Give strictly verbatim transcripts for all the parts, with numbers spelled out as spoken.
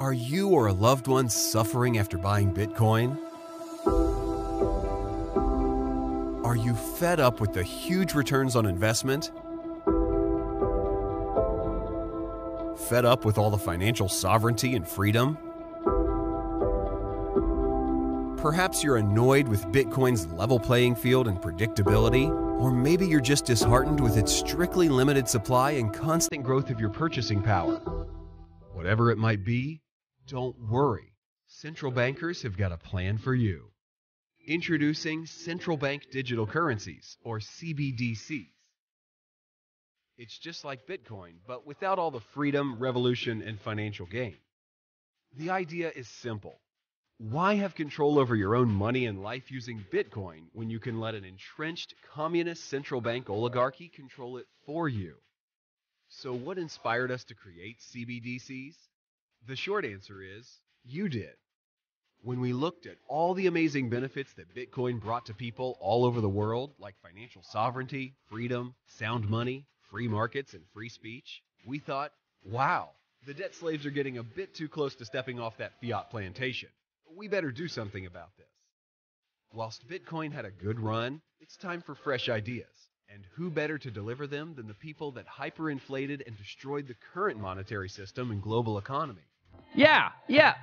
Are you or a loved one suffering after buying Bitcoin? Are you fed up with the huge returns on investment? Fed up with all the financial sovereignty and freedom? Perhaps you're annoyed with Bitcoin's level playing field and predictability, or maybe you're just disheartened with its strictly limited supply and constant growth of your purchasing power. Whatever it might be, don't worry. Central bankers have got a plan for you. Introducing Central Bank Digital Currencies, or C B D Cs. It's just like Bitcoin, but without all the freedom, revolution, and financial gain. The idea is simple. Why have control over your own money and life using Bitcoin when you can let an entrenched communist central bank oligarchy control it for you? So what inspired us to create C B D Cs? The short answer is, you did. When we looked at all the amazing benefits that Bitcoin brought to people all over the world, like financial sovereignty, freedom, sound money, free markets, and free speech, we thought, wow, the debt slaves are getting a bit too close to stepping off that fiat plantation. We better do something about this. Whilst Bitcoin had a good run, it's time for fresh ideas. And who better to deliver them than the people that hyperinflated and destroyed the current monetary system and global economy? Yeah, yeah.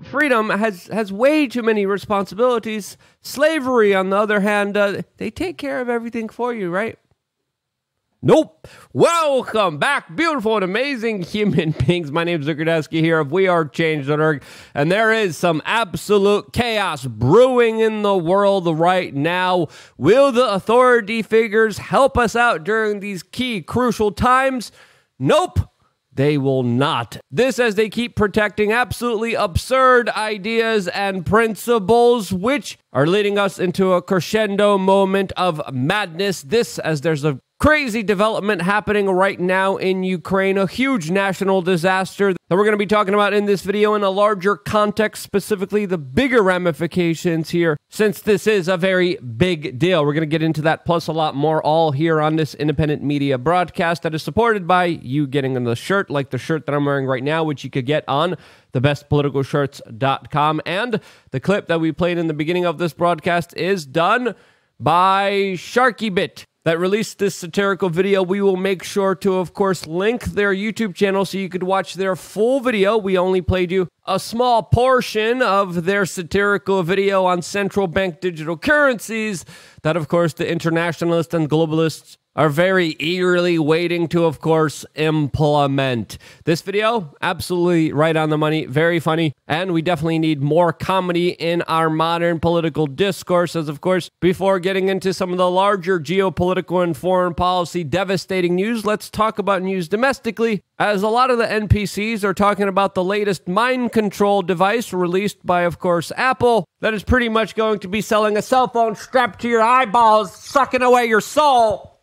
F freedom has, has way too many responsibilities. Slavery, on the other hand, uh, they take care of everything for you, right? Nope. Welcome back, beautiful and amazing human beings. My name is Luke Kardasky here of We Are Change dot org, and there is some absolute chaos brewing in the world right now. Will the authority figures help us out during these key, crucial times? Nope. They will not. This as they keep protecting absolutely absurd ideas and principles, which are leading us into a crescendo moment of madness. This as there's a crazy development happening right now in Ukraine, a huge national disaster that we're going to be talking about in this video in a larger context, specifically the bigger ramifications here, since this is a very big deal. We're going to get into that plus a lot more all here on this independent media broadcast that is supported by you getting on the shirt, like the shirt that I'm wearing right now, which you could get on the best political shirts dot com. And the clip that we played in the beginning of this broadcast is done by Sharky Bit, that released this satirical video. We will make sure to, of course, link their YouTube channel so you could watch their full video. We only played you a small portion of their satirical video on central bank digital currencies that, of course, the internationalists and globalists are very eagerly waiting to, of course, implement. This video, absolutely right on the money, very funny, and we definitely need more comedy in our modern political discourse, as of course, before getting into some of the larger geopolitical and foreign policy devastating news, let's talk about news domestically, as a lot of the N P Cs are talking about the latest mind control device released by, of course, Apple, that is pretty much going to be selling a cell phone strapped to your eyeballs, sucking away your soul,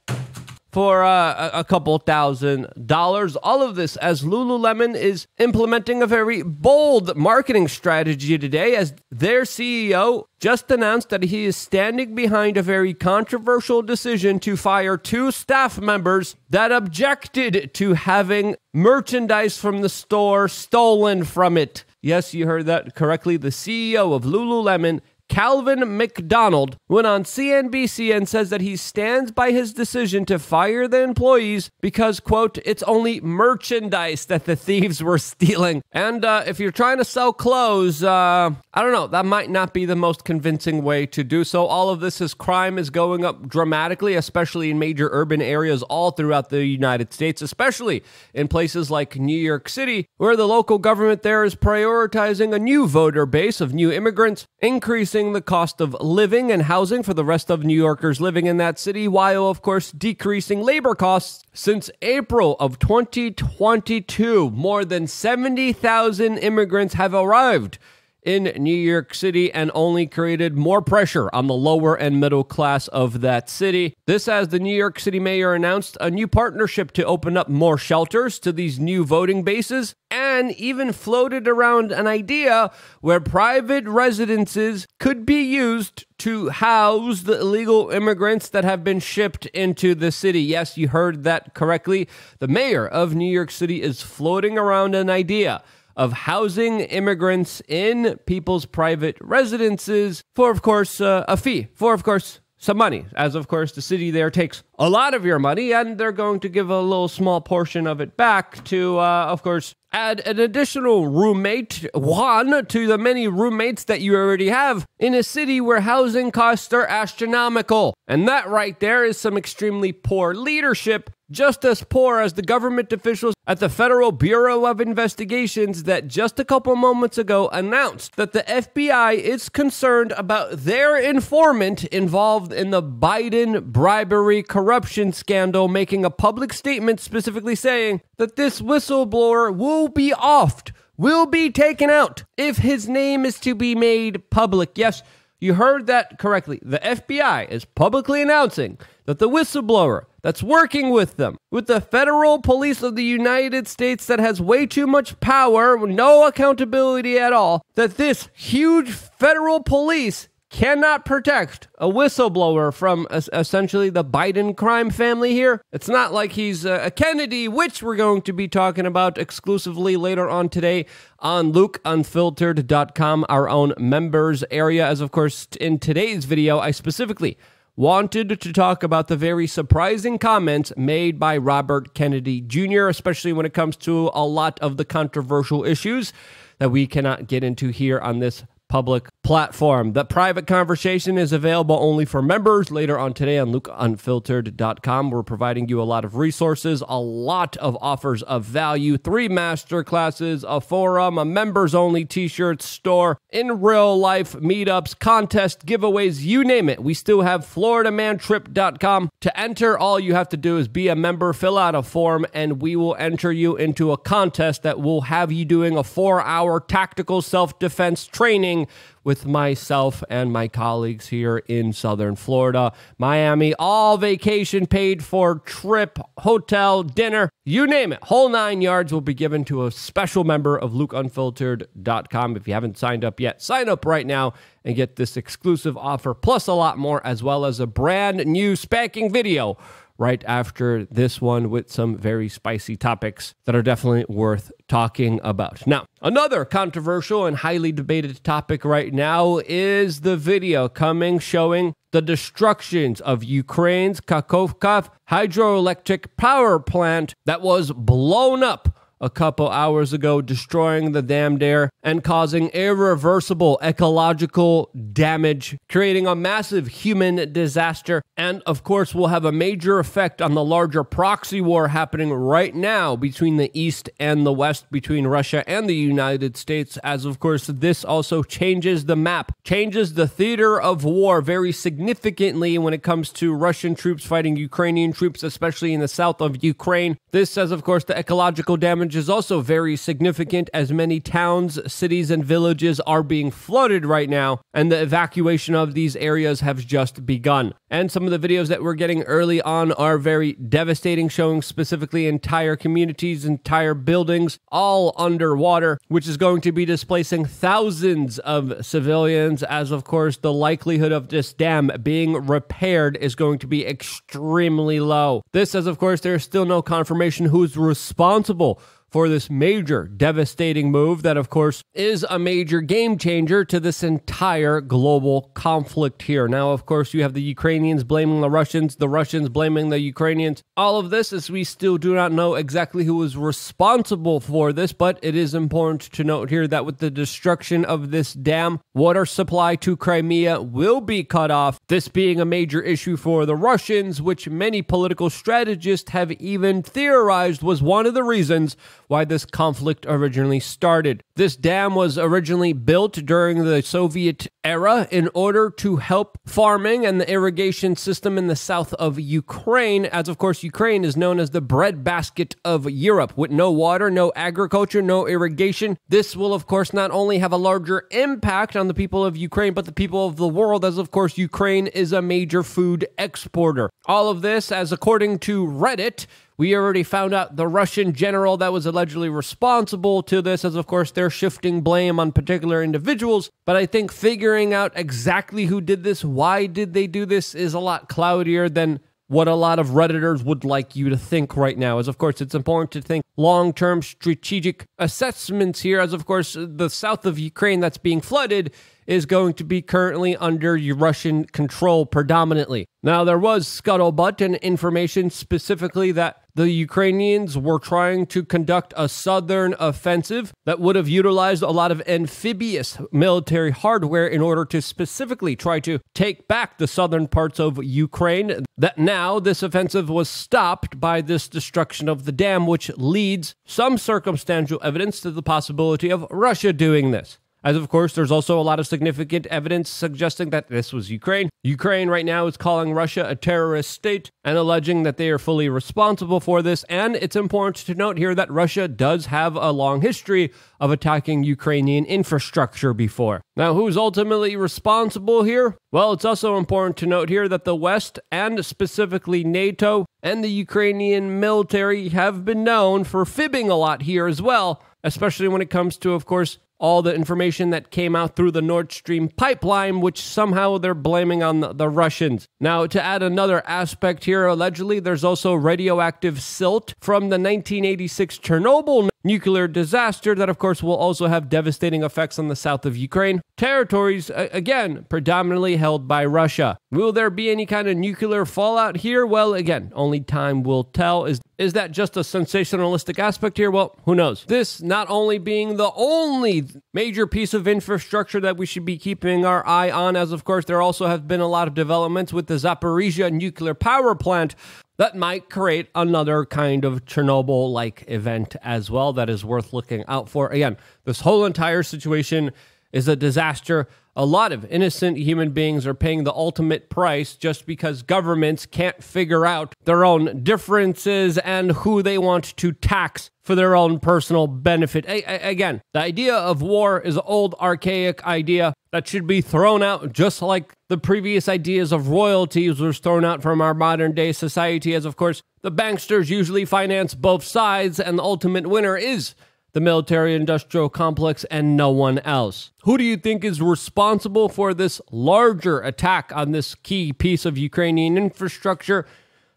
for uh, a couple thousand dollars. All of this as Lululemon is implementing a very bold marketing strategy today, as their C E O just announced that he is standing behind a very controversial decision to fire two staff members that objected to having merchandise from the store stolen from it. Yes, you heard that correctly. The C E O of Lululemon, Calvin McDonald, went on C N B C and says that he stands by his decision to fire the employees because, quote, it's only merchandise that the thieves were stealing. And uh, if you're trying to sell clothes, uh, I don't know, that might not be the most convincing way to do so. All of this is crime is going up dramatically, especially in major urban areas all throughout the United States, especially in places like New York City, where the local government there is prioritizing a new voter base of new immigrants, increasing the cost of living and housing for the rest of New Yorkers living in that city, while, of course, decreasing labor costs. Since April of twenty twenty-two, more than seventy thousand immigrants have arrived in New York City and only created more pressure on the lower and middle class of that city. This as the New York City mayor announced a new partnership to open up more shelters to these new voting bases, and even floated around an idea where private residences could be used to house the illegal immigrants that have been shipped into the city. Yes, you heard that correctly. The mayor of New York City is floating around an idea of housing immigrants in people's private residences for, of course, uh, a fee, for, of course, some money, as, of course, the city there takes a lot of your money, and they're going to give a little small portion of it back to, uh, of course, add an additional roommate, one, to the many roommates that you already have in a city where housing costs are astronomical. And that right there is some extremely poor leadership, just as poor as the government officials at the Federal Bureau of Investigations that just a couple moments ago announced that the F B I is concerned about their informant involved in the Biden bribery corruption scandal, making a public statement specifically saying that this whistleblower will be offed, will be taken out, if his name is to be made public. Yes, you heard that correctly. The F B I is publicly announcing that the whistleblower that's working with them, with the federal police of the United States that has way too much power, no accountability at all, that this huge federal police cannot protect a whistleblower from uh, essentially the Biden crime family here. It's not like he's uh, a Kennedy, which we're going to be talking about exclusively later on today on Luke Unfiltered dot com, our own members area, as of course in today's video, I specifically wanted to talk about the very surprising comments made by Robert Kennedy Junior, especially when it comes to a lot of the controversial issues that we cannot get into here on this public platform. The private conversation is available only for members later on today on Luke Unfiltered dot com. We're providing you a lot of resources, a lot of offers of value, three master classes, a forum, a members-only t-shirt store, in real-life meetups, contests, giveaways, you name it. We still have Florida Man Trip dot com. To enter, all you have to do is be a member, fill out a form, and we will enter you into a contest that will have you doing a four-hour tactical self-defense training with myself and my colleagues here in Southern Florida, Miami, all vacation paid for, trip, hotel, dinner, you name it. Whole nine yards will be given to a special member of Luke Unfiltered dot com. If you haven't signed up yet, sign up right now and get this exclusive offer, plus a lot more, as well as a brand new spanking video right after this one with some very spicy topics that are definitely worth talking about. Now, another controversial and highly debated topic right now is the video coming showing the destructions of Ukraine's Kakhovka hydroelectric power plant that was blown up a couple hours ago, destroying the dam there and causing irreversible ecological damage, creating a massive human disaster, and of course will have a major effect on the larger proxy war happening right now between the East and the West, between Russia and the United States, as of course this also changes the map, changes the theater of war very significantly when it comes to Russian troops fighting Ukrainian troops, especially in the south of Ukraine. This says, of course, the ecological damage is also very significant, as many towns, cities, and villages are being flooded right now, and the evacuation of these areas has just begun. And some of the videos that we're getting early on are very devastating, showing specifically entire communities, entire buildings, all underwater, which is going to be displacing thousands of civilians, as of course the likelihood of this dam being repaired is going to be extremely low. This, as of course, there's still no confirmation who's responsible for this major devastating move that, of course, is a major game changer to this entire global conflict here. Now, of course, you have the Ukrainians blaming the Russians, the Russians blaming the Ukrainians. All of this, as we still do not know exactly who is responsible for this, but it is important to note here that with the destruction of this dam, water supply to Crimea will be cut off, this being a major issue for the Russians, which many political strategists have even theorized was one of the reasons why this conflict originally started. This dam was originally built during the Soviet era in order to help farming and the irrigation system in the south of Ukraine, as of course Ukraine is known as the breadbasket of Europe. With no water, no agriculture, no irrigation, this will of course not only have a larger impact on the people of Ukraine, but the people of the world, as of course Ukraine is a major food exporter. All of this, as according to Reddit, we already found out the Russian general that was allegedly responsible to this, as of course they're shifting blame on particular individuals. But I think figuring out exactly who did this, why did they do this, is a lot cloudier than what a lot of Redditors would like you to think right now is, of course, it's important to think long-term strategic assessments here, as, of course, the south of Ukraine that's being flooded is going to be currently under Russian control predominantly. Now, there was scuttlebutt and information specifically that the Ukrainians were trying to conduct a southern offensive that would have utilized a lot of amphibious military hardware in order to specifically try to take back the southern parts of Ukraine. That now this offensive was stopped by this destruction of the dam, which leads some circumstantial evidence to the possibility of Russia doing this. As of course, there's also a lot of significant evidence suggesting that this was Ukraine. Ukraine right now is calling Russia a terrorist state and alleging that they are fully responsible for this. And it's important to note here that Russia does have a long history of attacking Ukrainian infrastructure before. Now, who's ultimately responsible here? Well, it's also important to note here that the West, and specifically NATO and the Ukrainian military, have been known for fibbing a lot here as well, especially when it comes to, of course, all the information that came out through the Nord Stream pipeline, which somehow they're blaming on the, the Russians. Now, to add another aspect here, allegedly, there's also radioactive silt from the nineteen eighty-six Chernobyl nuclear disaster that, of course, will also have devastating effects on the south of Ukraine. Territories, again, predominantly held by Russia. Will there be any kind of nuclear fallout here? Well, again, only time will tell. Is Is that just a sensationalistic aspect here? Well, who knows? This not only being the only major piece of infrastructure that we should be keeping our eye on, as of course there also have been a lot of developments with the Zaporizhia nuclear power plant that might create another kind of Chernobyl-like event as well that is worth looking out for. Again, this whole entire situation is a disaster. A lot of innocent human beings are paying the ultimate price just because governments can't figure out their own differences and who they want to tax for their own personal benefit. A again, the idea of war is an old, archaic idea that should be thrown out, just like the previous ideas of royalties was thrown out from our modern-day society, as, of course, the banksters usually finance both sides, and the ultimate winner is the military-industrial complex, and no one else. Who do you think is responsible for this larger attack on this key piece of Ukrainian infrastructure?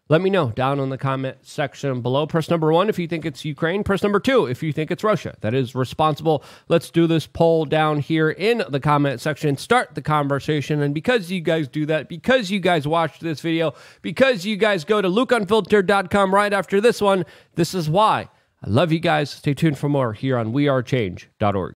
Let me know down in the comment section below. Press number one if you think it's Ukraine. Press number two if you think it's Russia that is responsible. Let's do this poll down here in the comment section. Start the conversation. And because you guys do that, because you guys watch this video, because you guys go to Luke Unfiltered dot com right after this one, this is why. I love you guys. Stay tuned for more here on We Are Change dot org.